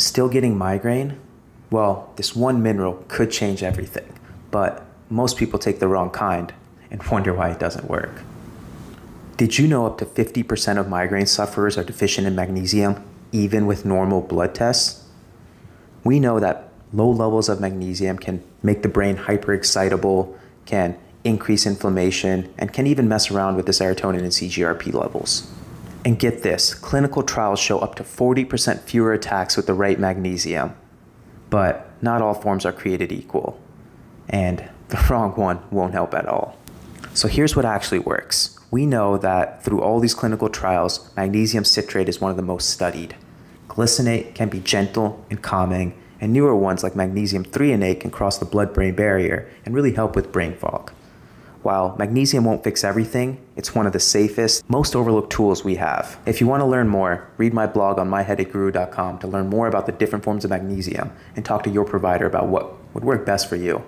still getting migraine? Well, this one mineral could change everything, but most people take the wrong kind and wonder why it doesn't work. Did you know up to 50% of migraine sufferers are deficient in magnesium, even with normal blood tests? We know that low levels of magnesium can make the brain hyperexcitable, can increase inflammation, and can even mess around with the serotonin and CGRP levels. And get this, clinical trials show up to 40% fewer attacks with the right magnesium. But not all forms are created equal, and the wrong one won't help at all. So here's what actually works. We know that through all these clinical trials, magnesium citrate is one of the most studied. Glycinate can be gentle and calming, and newer ones like magnesium threonate can cross the blood-brain barrier and really help with brain fog. While magnesium won't fix everything, it's one of the safest, most overlooked tools we have. If you want to learn more, read my blog on MyHeadacheGuru.com to learn more about the different forms of magnesium and talk to your provider about what would work best for you.